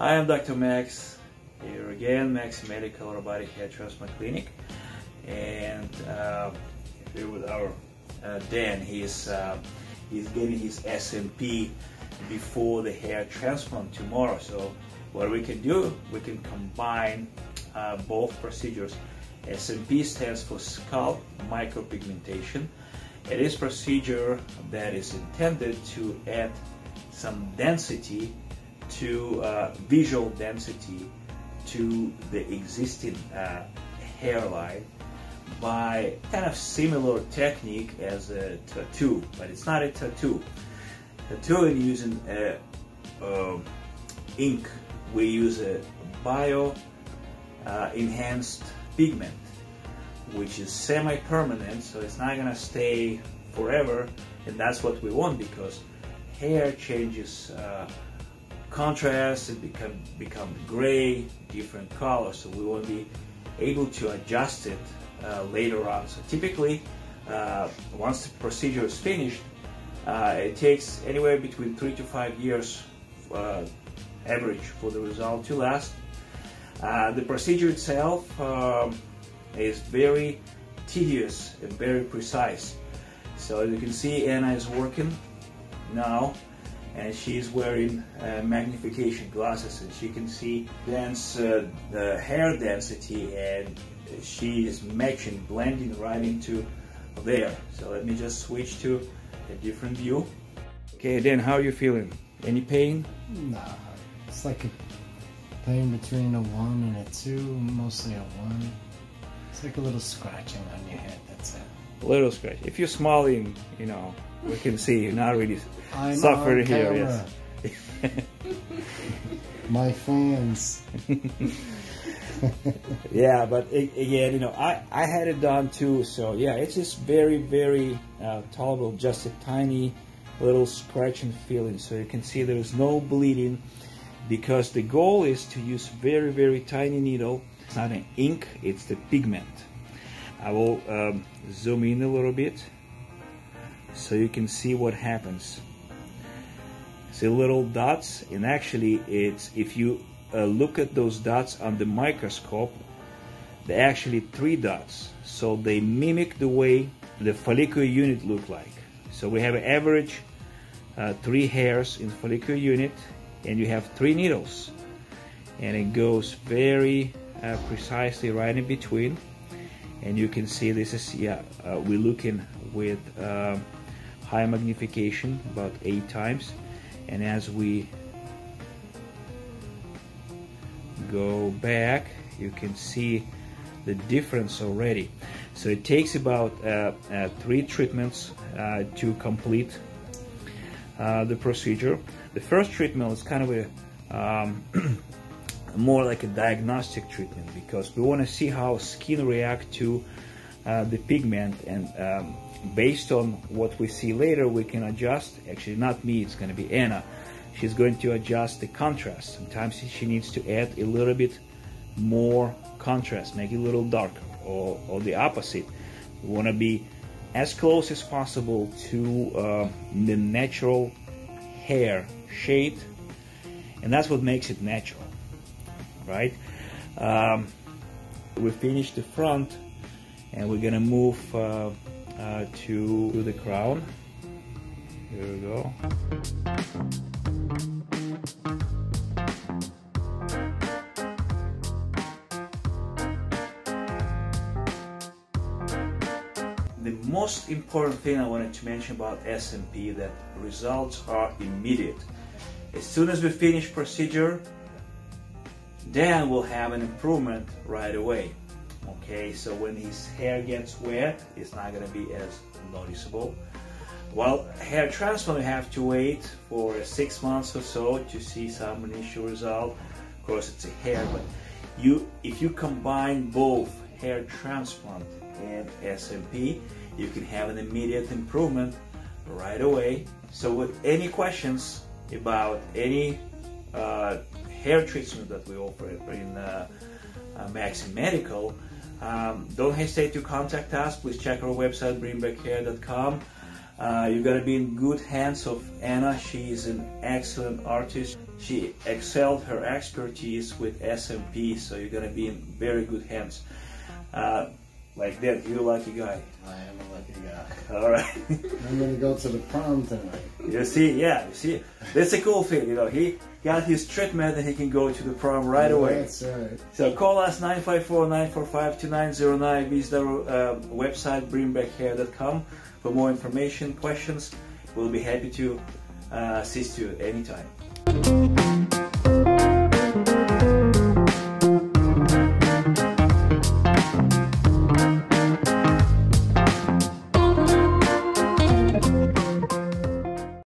I am Dr. Max, here again, Max Medical Robotic Hair Transplant Clinic, and here with our Dan. He's getting his SMP before the hair transplant tomorrow. So what we can do, we can combine both procedures. SMP stands for scalp micropigmentation. It is a procedure that is intended to add some density to visual density to the existing hairline by kind of similar technique as a tattoo, but it's not a tattoo. Tattooing using ink, we use a bio enhanced pigment, which is semi-permanent, so it's not gonna stay forever, and that's what we want because hair changes contrast, it become gray, different colors, so we won't be able to adjust it later on. So typically, once the procedure is finished, it takes anywhere between 3 to 5 years average for the result to last. The procedure itself is very tedious and very precise. So as you can see, Anna is working now, and she's wearing magnification glasses, and she can see dense the hair density, and she is matching, blending right into there. So let me just switch to a different view. Okay, Dan, how are you feeling? Any pain? Nah, it's like a pain between a 1 and a 2, mostly a 1. It's like a little scratching on your head, that's it. A little scratch. If you're smiling, you know, we can see you're not really suffering here. Yes. My fans. Yeah, but again, you know, I had it done too, so yeah, it's just very, very tolerable, just a tiny little scratch and feeling. So you can see there is no bleeding because the goal is to use very, very tiny needle. It's not an ink, it's the pigment. I will zoom in a little bit so you can see what happens. See little dots, and actually it's, if you look at those dots on the microscope, they're actually 3 dots. So they mimic the way the follicular unit look like. So we have an average 3 hairs in follicular unit, and you have 3 needles. And it goes very precisely right in between. And you can see this is, yeah, we're looking with high magnification, about 8 times. And as we go back, you can see the difference already. So it takes about 3 treatments to complete the procedure. The first treatment is kind of a more like a diagnostic treatment because we want to see how skin react to the pigment, and based on what we see later, we can adjust. Actually, not me, it's going to be Anna. She's going to adjust the contrast. Sometimes she needs to add a little bit more contrast, make it a little darker, or the opposite. We want to be as close as possible to the natural hair shade, and that's what makes it natural. Right, we finished the front, and we're gonna move to the crown. Here we go. The most important thing I wanted to mention about SMP, that results are immediate. As soon as we finish procedure, Dan will have an improvement right away. Okay, so when his hair gets wet, it's not gonna be as noticeable. While hair transplant, we have to wait for 6 months or so to see some initial result. Of course, it's a hair, but if you combine both hair transplant and SMP, you can have an immediate improvement right away. So with any questions about any hair treatment that we offer in Max Medical, don't hesitate to contact us. Please check our website, bringbackhair.com. You're gonna be in good hands of Anna. She is an excellent artist. She excelled her expertise with SMP, so you're gonna be in very good hands. Like that, you're a lucky guy. I am a lucky guy. All right. I'm gonna go to the prom tonight. You see, yeah, you see, that's a cool thing, you know. He got his treatment and he can go to the prom right away. That's right. So call us 954-945-2909. Visit our website bringbackhair.com for more information, questions. We'll be happy to assist you anytime.